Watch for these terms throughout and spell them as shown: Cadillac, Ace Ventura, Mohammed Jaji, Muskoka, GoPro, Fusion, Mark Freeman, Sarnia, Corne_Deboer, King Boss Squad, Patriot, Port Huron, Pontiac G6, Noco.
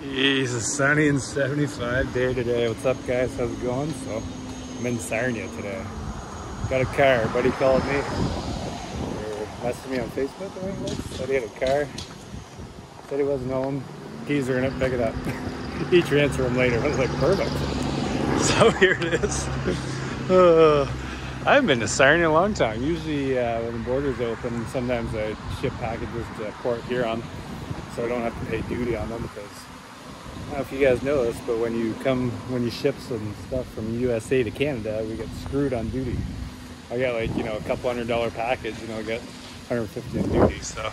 Jeez, it's sunny and 75 day today. What's up, guys? How's it going? So, I'm in Sarnia today. Got a car. A buddy called me. Or messaged me on Facebook, I think it was. Said he had a car. Said he wasn't home. Keys are gonna pick it up. He transferred them later. I was like, perfect. So here it is. I haven't been to Sarnia in a long time. Usually when the border's open, sometimes I ship packages to Port Huron, so I don't have to pay duty on them because. I don't know if you guys know this, but when you ship some stuff from USA to Canada, we get screwed on duty. I got like, you know, a couple $100 package, you know, I got 150 in duty. So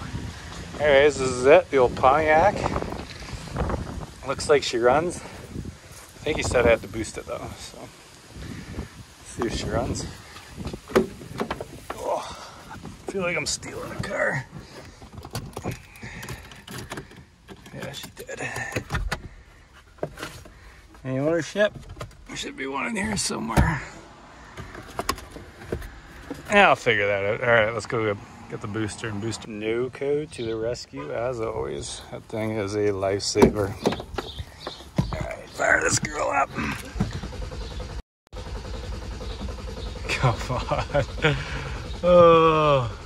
anyways, this is it, the old Pontiac. Looks like she runs. I think he said I have to boost it though, so let's see if she runs. Oh, I feel like I'm stealing a car. Yeah, she did. Any ownership? There should be one in here somewhere. Yeah, I'll figure that out. All right, let's go get the booster and booster. Noco to the rescue, as always. That thing is a lifesaver. All right, fire this girl up. Come on. Oh.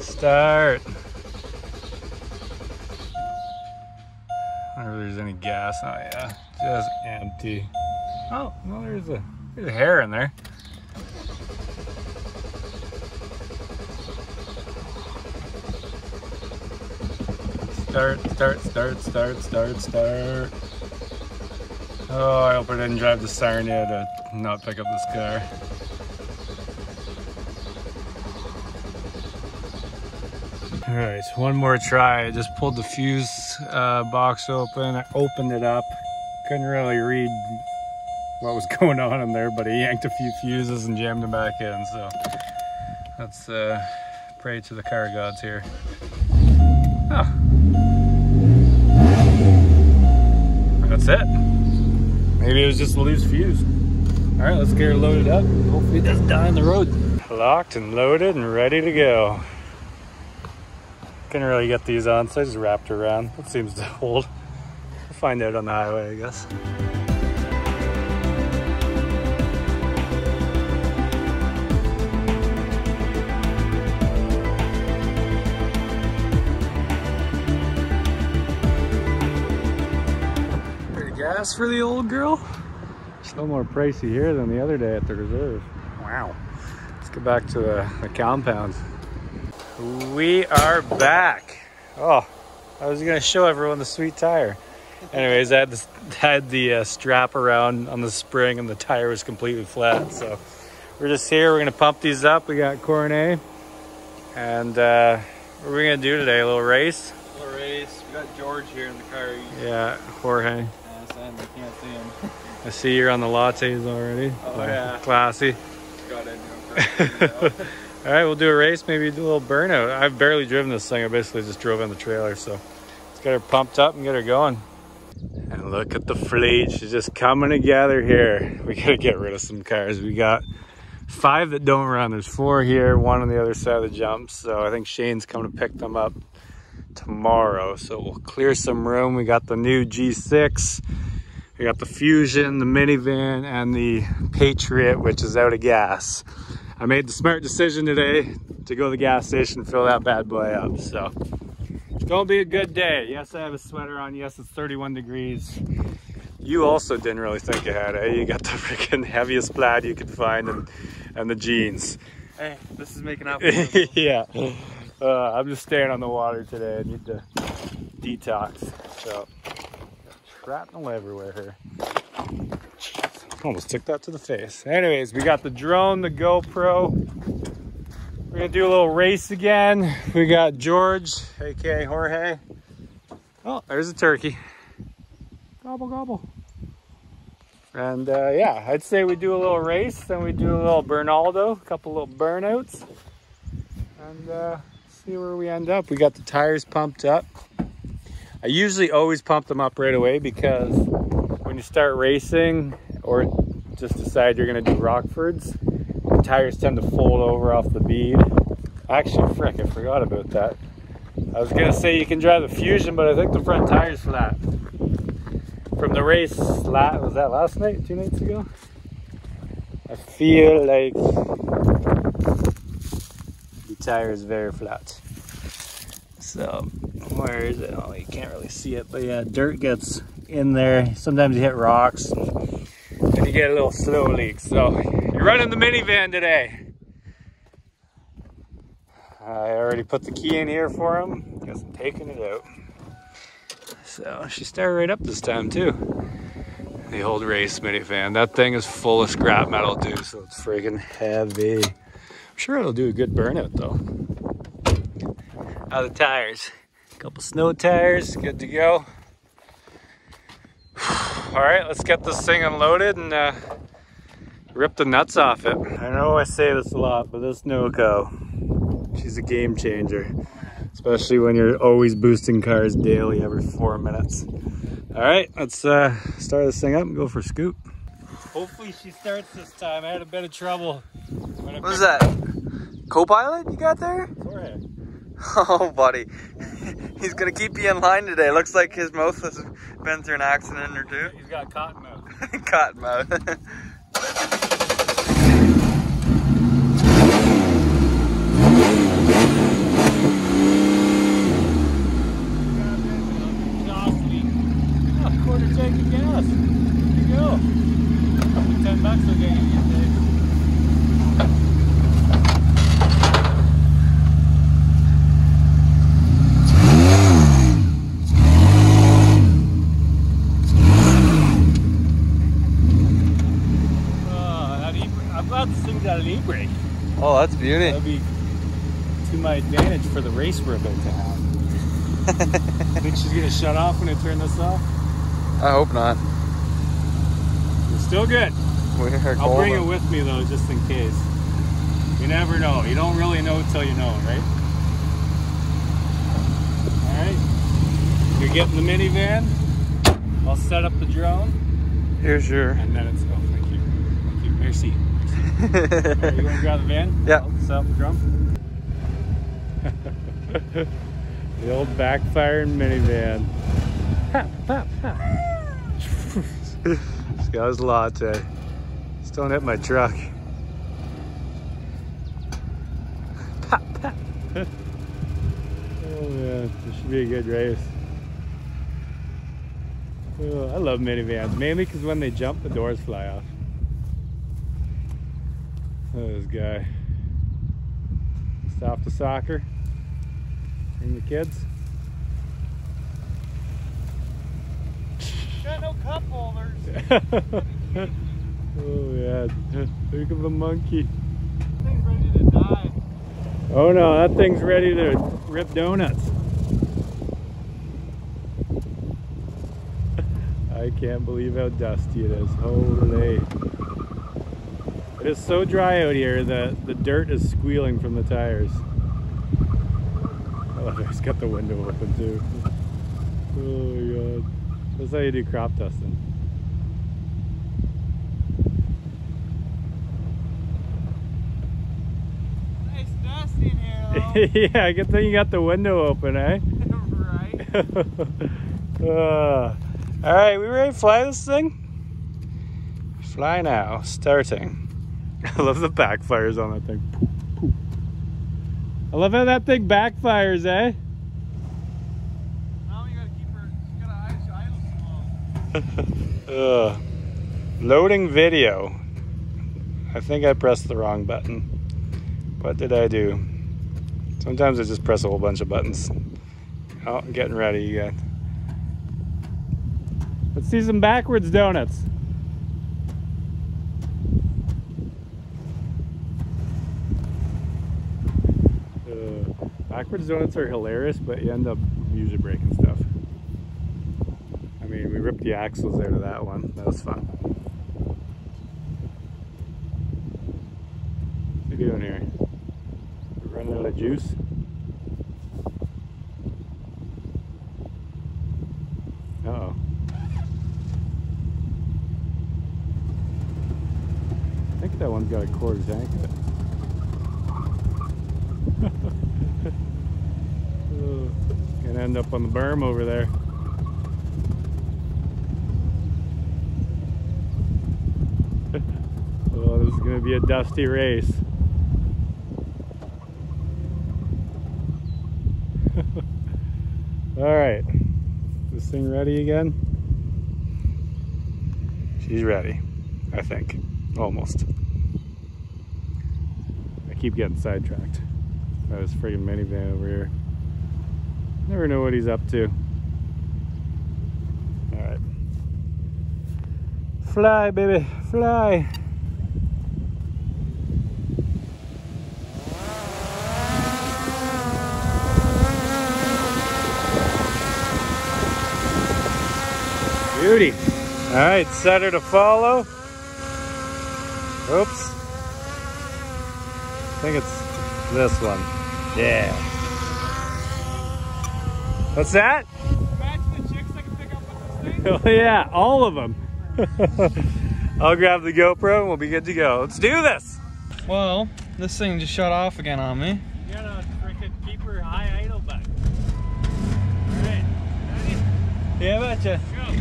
Start. I don't know if there's any gas. Oh yeah, just empty. Oh no, there's a hair in there. Start. Oh, I hope I didn't drive to Sarnia to not pick up this car. All right, one more try. I just pulled the fuse box open. I opened it up. Couldn't really read what was going on in there, but I yanked a few fuses and jammed them back in. So let's pray to the car gods here. Oh. That's it. Maybe it was just a loose fuse. All right, let's get her loaded up. Hopefully it doesn't die on the road. Locked and loaded and ready to go. Couldn't really get these on, so I just wrapped her around. It seems to hold. We'll find out on the highway, I guess. Bit of gas for the old girl. Still more pricey here than the other day at the reserve. Wow. Let's go back to the compound. We are back. Oh, I was gonna show everyone the sweet tire. Anyways, I had the strap around on the spring and the tire was completely flat. So we're just here, we're gonna pump these up. We got Corne. And what are we gonna do today? A little race? A little race. We got George here in the car. Yeah, Jorge. Yes, I can't see him. I see you're on the lattes already. Oh, like, yeah. Classy. Got it. All right, we'll do a race, maybe do a little burnout. I've barely driven this thing. I basically just drove on the trailer, so let's get her pumped up and get her going. And look at the fleet. She's just coming together here. We got to get rid of some cars. We got 5 that don't run. There's 4 here, 1 on the other side of the jump. So I think Shane's coming to pick them up tomorrow. So we'll clear some room. We got the new G6. We got the Fusion, the minivan, and the Patriot, which is out of gas. I made the smart decision today to go to the gas station and fill that bad boy up, so it's gonna be a good day. Yes, I have a sweater on. Yes, it's 31 degrees. You also didn't really think you had, eh? You got the freaking heaviest plaid you could find and the jeans. Hey, this is making up. Yeah. I'm just staying on the water today. I need to detox. So, shrapnel everywhere here. Almost took that to the face. Anyways, we got the drone, the GoPro. We're gonna do a little race again. We got George, aka Jorge. Oh, there's a turkey. Gobble, gobble. And yeah, I'd say we do a little race, then we do a little Bernaldo, a couple little burnouts, and see where we end up. We got the tires pumped up. I usually always pump them up right away because when you start racing, or just decide you're gonna do Rockfords, the tires tend to fold over off the bead. Actually, frick, I forgot about that. I was gonna say you can drive the Fusion, but I think the front tire's flat. From the race, was that last night, 2 nights ago? I feel like the tire is very flat. So, where is it? Oh, you can't really see it, but yeah, dirt gets in there. Sometimes you hit rocks, and you get a little slow leak. So, you're running the minivan today. I already put the key in here for him. Guess I'm taking it out. So she started right up this time too. The old race minivan. That thing is full of scrap metal too, so it's freaking heavy. I'm sure it'll do a good burnout though. Out of the tires. A couple snow tires, good to go. Alright, let's get this thing unloaded and rip the nuts off it. I know I say this a lot, but this Noco, she's a game changer. Especially when you're always boosting cars daily every 4 minutes. All right, let's start this thing up and go for a scoop. Hopefully she starts this time. I had a bit of trouble. What was that? Co-pilot you got there? Forehead. Oh, buddy. He's going to keep you in line today. Looks like his mouth has been through an accident or two. He's got cotton mouth. Cotton mouth. Oh, that's beauty. That'd be to my advantage for the race we're about to have. I think she's gonna shut off when I turn this off. I hope not. We're still good. I'll bring it with me though, just in case. You never know. You don't really know till you know, right? All right. You're getting the minivan. I'll set up the drone. Here's your. And then it's. Oh, thank you. Thank you. Merci. Right, you want to grab the van? Yeah. I'll set up the drum. The old backfiring minivan. Ha, ha, ha. This guy's latte. Just don't hit my truck. Ha, ha. Oh man, this should be a good race. Oh, I love minivans, mainly because when they jump, the doors fly off. Look at this guy. Stop the soccer. Bring the kids. Got no cup holders. Oh yeah. Look at the monkey. That thing's ready to die. Oh no, that thing's ready to rip donuts. I can't believe how dusty it is. Holy. It is so dry out here that the dirt is squealing from the tires. I love it. It's got the window open too. Oh my god. That's how you do crop dusting. Nice dust in here though. Yeah, good thing you got the window open, eh? Right. Alright, we ready to fly this thing? Fly now, starting. I love the backfires on that thing. Poop, poop. I love how that thing backfires, eh? Now you gotta keep her, you gotta idle slow. Loading video. I think I pressed the wrong button. What did I do? Sometimes I just press a whole bunch of buttons. Oh, I'm getting ready, you guys. Let's see some backwards donuts. Backwards donuts are hilarious, but you end up usually breaking stuff. I mean, we ripped the axles out of that one. That was fun. What are you doing here? We're running out of juice. Uh-oh. I think that one's got a quarter tank in it. end up on the berm over there. Oh, this is gonna be a dusty race. All right, this thing ready again? She's ready, I think, almost. I keep getting sidetracked by this friggin' minivan over here. Never know what he's up to. All right. Fly, baby, fly. Beauty. All right, set her to follow. Oops. I think it's this one. Yeah. What's that? Imagine the chicks I can pick up with this thing. Oh yeah, all of them. I'll grab the GoPro and we'll be good to go. Let's do this. Well, this thing just shut off again on me. You gotta freaking keep her high idle back. All right. Yeah, betcha. Go.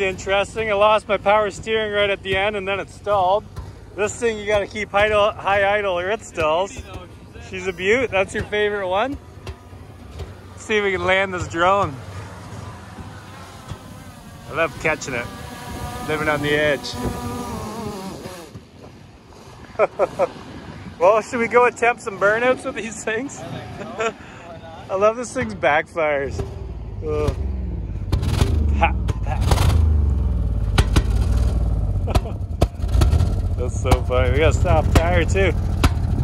Interesting. I lost my power steering right at the end and then it stalled. This thing you got to keep high idle or it stalls. She's a beaut. That's your favorite one. Let's see if we can land this drone. I love catching it. Living on the edge. Well, should we go attempt some burnouts with these things? I love this thing's backfires. Ugh. That's so funny. We got a soft tire too.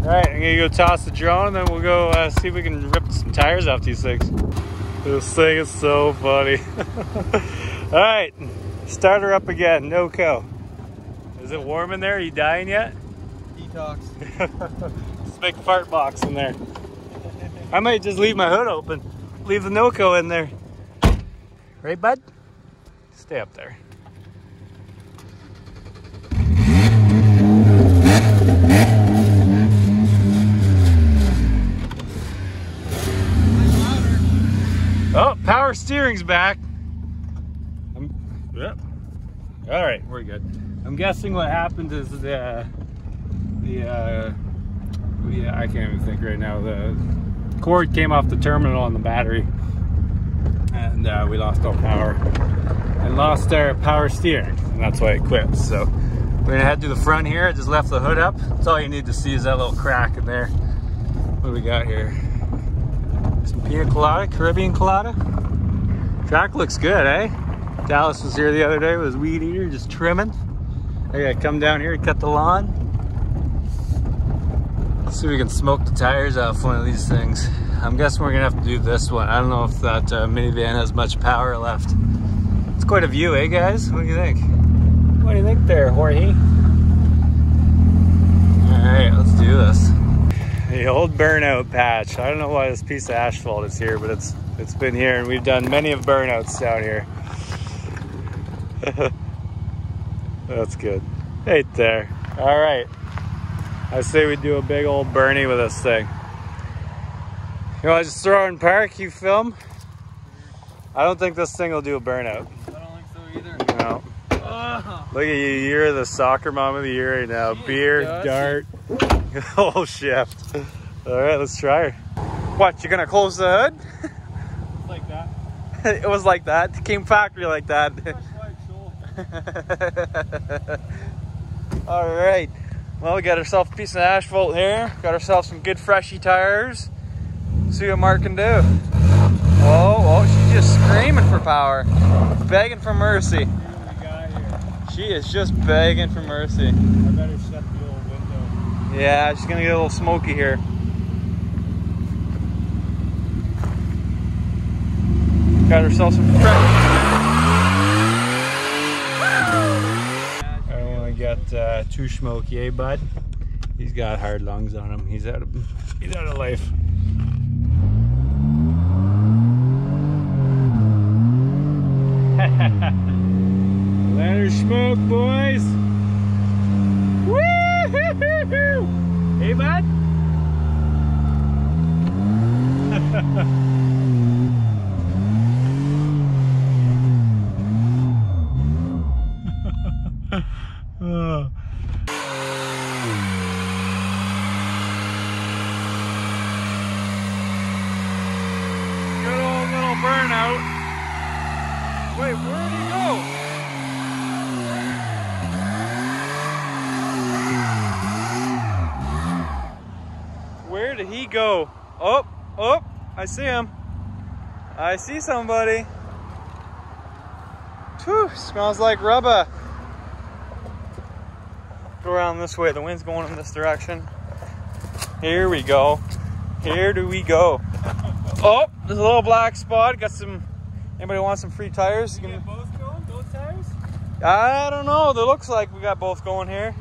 All right, I'm gonna go toss the drone and then we'll go see if we can rip some tires off these things. This thing is so funny. All right, start her up again, Noco. Is it warm in there? Are you dying yet? Detox. It's a big fart box in there. I might just leave my hood open. Leave the Noco in there. Right, bud? Stay up there. Oh, power steering's back. Yep. All right, we're good. I'm guessing what happened is yeah, I can't even think right now. The cord came off the terminal on the battery, and we lost all power and lost our power steering, and that's why it quit. So we're gonna head to the front here. I just left the hood up. That's all you need to see is that little crack in there. What do we got here? Some pina colada, Caribbean colada. Track looks good, eh? Dallas was here the other day with his weed eater, just trimming. I gotta come down here and cut the lawn. Let's see if we can smoke the tires off one of these things. I'm guessing we're gonna have to do this one. I don't know if that minivan has much power left. It's quite a view, eh guys? What do you think? What do you think there, Jorge? All right, let's do this. The old burnout patch. I don't know why this piece of asphalt is here, but it's been here and we've done many of burnouts down here. That's good. Right there. All right. I say we do a big old burnie with this thing. You want to just throw in park, you film? I don't think this thing will do a burnout. I don't think so either. No. Oh. Look at you. You're the soccer mom of the year right now. Jeez, beer, gosh. Dart. Whole shift. All right, let's try her. What, you're gonna close the hood? It's like that. It was like that. It came factory like that. All right, Well, we got ourselves a piece of asphalt here. Got ourselves some good freshy tires. See what Mark can do. Oh, she's just screaming for power. Begging for mercy. She is just begging for mercy. I better shut the old window. Yeah, she's gonna get a little smoky here. Got ourselves some fresh. I only got too smoky, eh, bud? He's got hard lungs on him. He's out of life. Let her smoke, boys. Woo-hoo-hoo-hoo! Hey, bud. Oh. Good old little burnout. Wait, where'd he go? Where did he go? Oh, I see him. I see somebody. Whew, smells like rubber. Go around this way, the wind's going in this direction. Here we go. Here do we go. Oh, there's a little black spot. Got some, anybody want some free tires? You got both going, both tires? I don't know, it looks like we got both going here.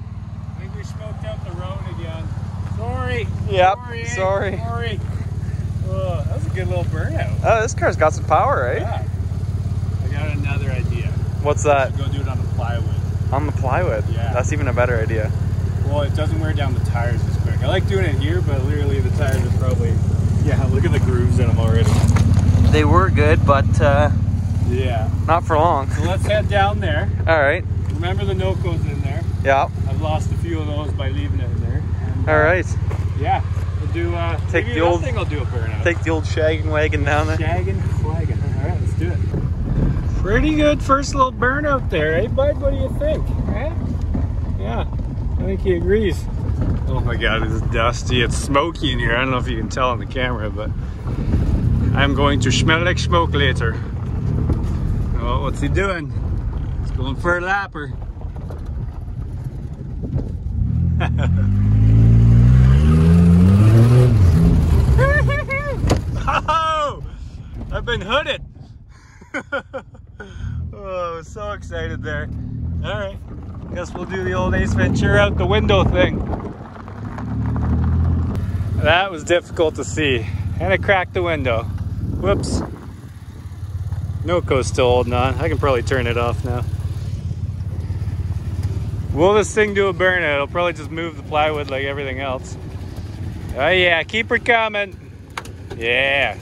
I think we smoked out the road again. Sorry. Yep. Sorry. Whoa, that was a good little burnout. Oh, this car's got some power, right? Yeah. I got another idea. What's that? Go do it on the plywood. On the plywood? Yeah. That's even a better idea. Well, it doesn't wear down the tires as quick. I like doing it here, but literally the tires are probably... Yeah, look at the grooves in them already. They were good, but... yeah. Not for long. So let's head down there. All right. Remember the Noco's in there. Yeah. I've lost a few of those by leaving it in there. All right. Yeah, we'll do. Take the old thing. I'll do a burnout. Take the old shaggin' wagon down there. Shaggin' wagon. All right, let's do it. Pretty good first little burnout there, eh, bud? What do you think? Eh? Yeah, I think he agrees. Oh my God, it's dusty. It's smoky in here. I don't know if you can tell on the camera, but I'm going to smell like smoke later. Oh, what's he doing? He's going for a lapper. Oh, I've been hooded. Oh, so excited there. All right, guess we'll do the old Ace Ventura out the window thing. That was difficult to see, and I cracked the window. Whoops. Noco's still holding on. I can probably turn it off now. Will this thing do a burnout? It'll probably just move the plywood like everything else. Oh yeah, keep her coming. Yeah.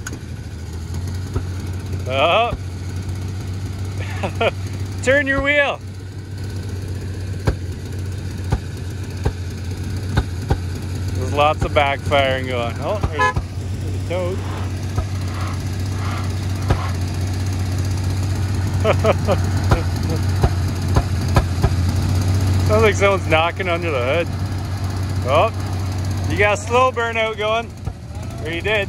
Oh. Turn your wheel. There's lots of backfiring going. Oh, there's a toad. Sounds like someone's knocking under the hood. Oh, you got a slow burnout going. Or you did.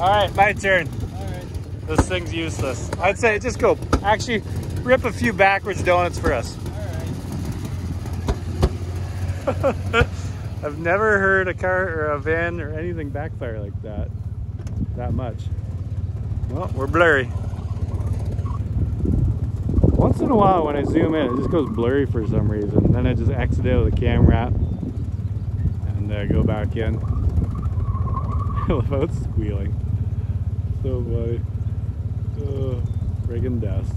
All right, my turn. All right. This thing's useless. I'd say just go. Actually, rip a few backwards donuts for us. All right. I've never heard a car or a van or anything backfire like that. That much. Well, we're blurry. Once in a while when I zoom in, it just goes blurry for some reason. And then I just exit out of the cam wrap and go back in. I love how it's squealing. So funny. Friggin' dust.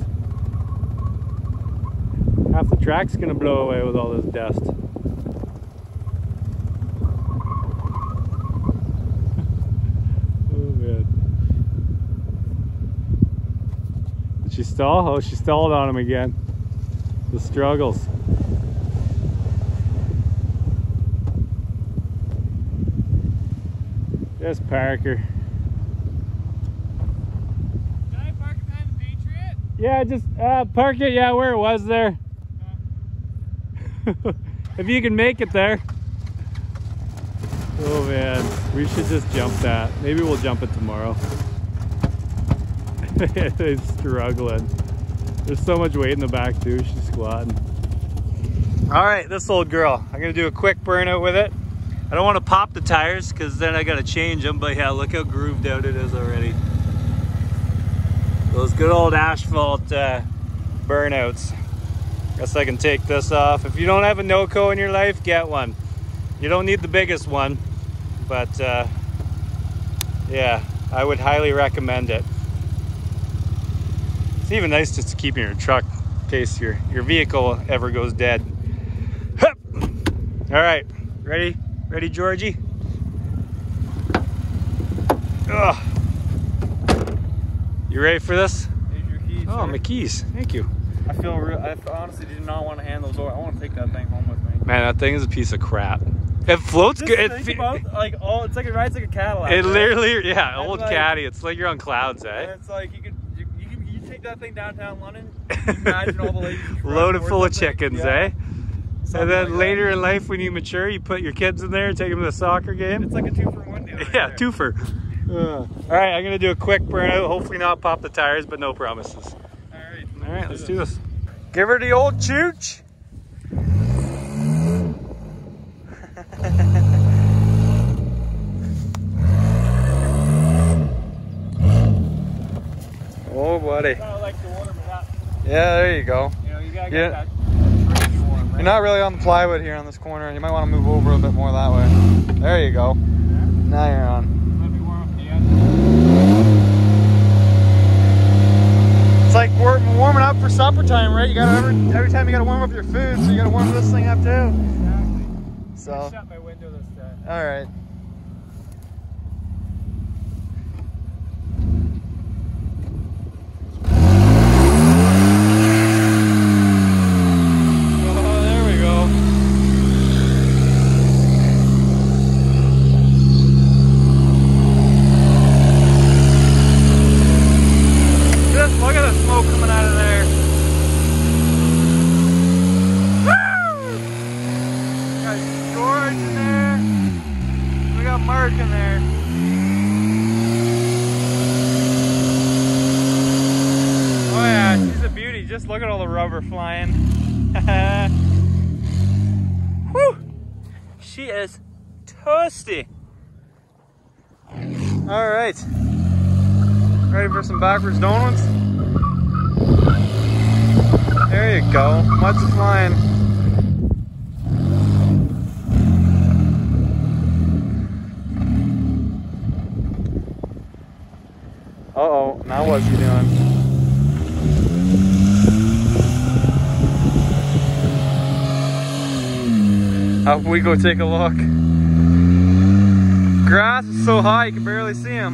Half the track's gonna blow away with all this dust. Oh man. Did she stall? Oh, she stalled on him again. The struggles. Yes, Parker. Did I park it behind the Patriot? Yeah, just park it, yeah, where it was there. If you can make it there. Oh man, we should just jump that. Maybe we'll jump it tomorrow. It's struggling. There's so much weight in the back too, she's squatting. All right, this old girl. I'm gonna do a quick burnout with it. I don't wanna pop the tires cause then I gotta change them, but yeah, look how grooved out it is already. Those good old asphalt burnouts. Guess I can take this off. If you don't have a Noco in your life, get one. You don't need the biggest one, but yeah, I would highly recommend it. It's even nice just to keep in your truck in case your vehicle ever goes dead. Hup! All right, ready? Ready, Georgie? Ugh. You ready for this? Here's your keys, oh, sir. My keys. Thank you. I feel real. I honestly did not want to hand those over. I want to take that thing home with me. Man, that thing is a piece of crap. It floats good. It's like it rides like a Cadillac. It literally, yeah, old Caddy. It's like you're on clouds, eh? It's like you could. Take that thing downtown London. Imagine all the ladies loaded full of chickens, yeah. Eh? Something and then like later that. In life, when you mature, you put your kids in there and take them to the soccer game. It's like a two-for-one deal. Right, yeah, there. Twofer. All right, I'm gonna do a quick burnout. Hopefully not pop the tires, but no promises. All right, let's do this. Give her the old chooch. Oh, buddy. Yeah, there you go. You know, you gotta get that tree warm, right? You're not really on the plywood here on this corner. You might want to move over a bit more that way. There you go. Now you're on. Let me warm up the end. It's like we're warming up for supper time, right? You gotta every time you gotta warm up your food, so you gotta warm this thing up too. Exactly. So. I shut my window this time. All right. Look at all the rubber flying. Whew! She is toasty. All right. Ready for some backwards donuts? There you go. Much flying. Uh-oh. Now what's he doing? Up we go, take a look. Grass is so high you can barely see him.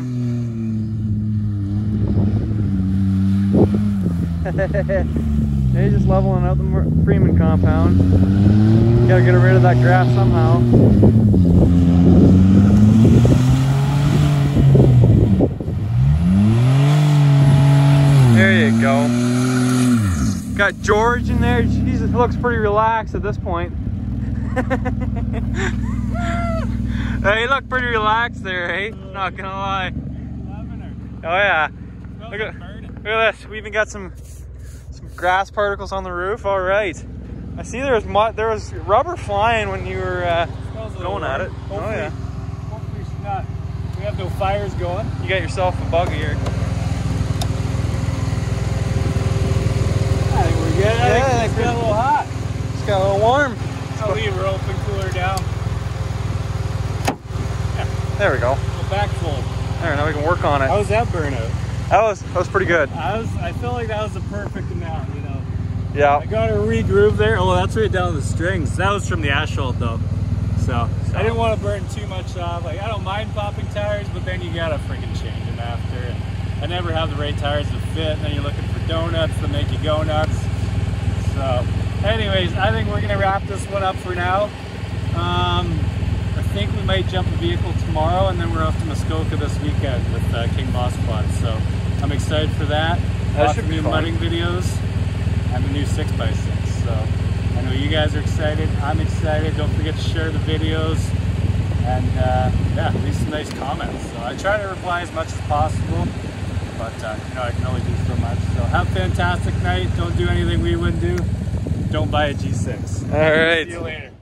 They're just leveling out the Freeman compound. Gotta get rid of that grass somehow. There you go. Got George in there. Jesus, looks pretty relaxed at this point. Hey, you look pretty relaxed there, eh? Not gonna lie. Oh yeah. Look at this. We even got some grass particles on the roof. All right. I see there was rubber flying when you were going at it. Hopefully, oh yeah. Hopefully she's not. We have no fires going. You got yourself a bug here. I think we're good. Yeah, I think it's got a little hot. It's got a little warm. I'll leave her open, cool her down. Yeah. There we go. The back fold. There, now we can work on it. How was that burnout? That was pretty good. I feel like that was the perfect amount, you know. Yeah. I got her re-groove there. Oh, that's right down the strings. That was from the asphalt though. So I didn't want to burn too much off. Like, I don't mind popping tires, but then you gotta freaking change them after. And I never have the right tires to fit, and then you're looking for donuts that make you go nuts. So anyways, I think we're gonna wrap this one up for now. I think we might jump a vehicle tomorrow, and then we're off to Muskoka this weekend with King Boss Squad. So I'm excited for that. Lots of new mudding videos and the new 6x6. So I know you guys are excited. I'm excited. Don't forget to share the videos and yeah, leave some nice comments. So I try to reply as much as possible, but you know, I can only do so much. So have a fantastic night. Don't do anything we wouldn't do. Don't buy a G6. All right. See you later.